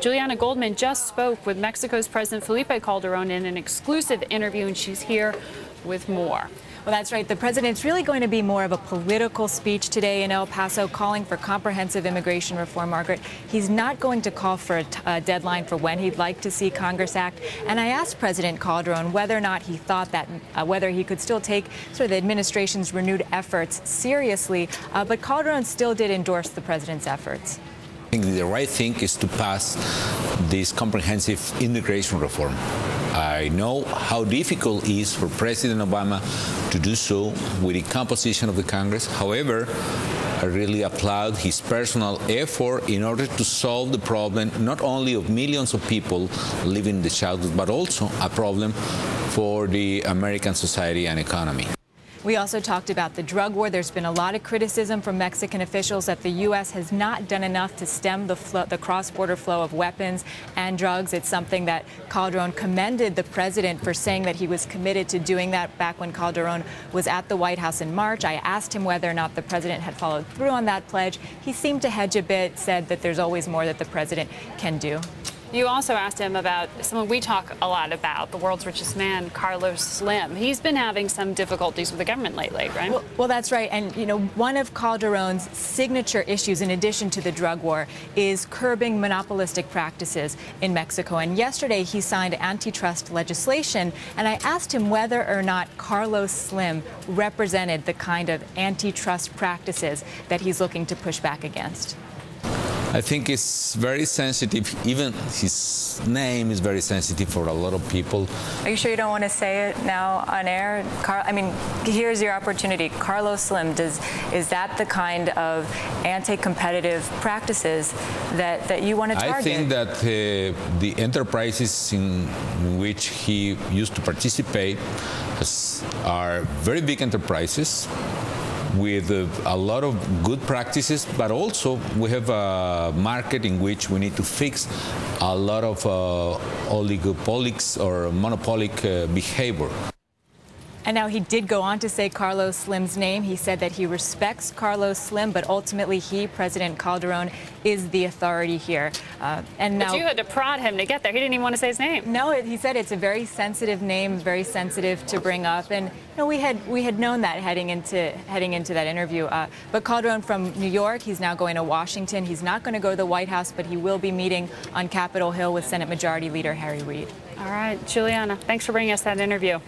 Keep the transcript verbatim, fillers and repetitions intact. Juliana Goldman just spoke with Mexico's President Felipe Calderon in an exclusive interview, and she's here with more. Well, that's right. The president's really going to be more of a political speech today in El Paso, calling for comprehensive immigration reform, Margaret. He's not going to call for a, t a deadline for when he'd like to see Congress act. And I asked President Calderon whether or not he thought that, uh, whether he could still take sort of the administration's renewed efforts seriously. Uh, but Calderon still did endorse the president's efforts. I think the right thing is to pass this comprehensive immigration reform. I know how difficult it is for President Obama to do so with the composition of the Congress. However, I really applaud his personal effort in order to solve the problem not only of millions of people living in the shadows, but also a problem for the American society and economy. We also talked about the drug war. There's been a lot of criticism from Mexican officials that the U S has not done enough to stem the, flow, the cross-border flow of weapons and drugs. It's something that Calderon commended the president for, saying that he was committed to doing that back when Calderon was at the White House in March. I asked him whether or not the president had followed through on that pledge. He seemed to hedge a bit, said that there's always more that the president can do. You also asked him about someone we talk a lot about, the world's richest man, Carlos Slim. He's been having some difficulties with the government lately, right? Well, well, that's right. And, you know, one of Calderon's signature issues, in addition to the drug war, is curbing monopolistic practices in Mexico. And yesterday he signed antitrust legislation. And I asked him whether or not Carlos Slim represented the kind of antitrust practices that he's looking to push back against. I think it's very sensitive. Even his name is very sensitive for a lot of people. Are you sure you don't want to say it now on air? Car I mean, here's your opportunity. Carlos Slim, does, is that the kind of anti-competitive practices that, that you want to target? I think that uh, the enterprises in which he used to participate are very big enterprises with uh, a lot of good practices, but also we have a market in which we need to fix a lot of uh, oligopolics or monopolic uh, behavior. And now he did go on to say Carlos Slim's name. He said that he respects Carlos Slim, but ultimately he, President Calderon, is the authority here. Uh, and now, but you had to prod him to get there. He didn't even want to say his name. No, it, he said it's a very sensitive name, very sensitive to bring up. And you know, we had we had known that heading into heading into that interview. Uh, but Calderon from New York, he's now going to Washington. He's not going to go to the White House, but he will be meeting on Capitol Hill with Senate Majority Leader Harry Reid. All right, Juliana, thanks for bringing us that interview.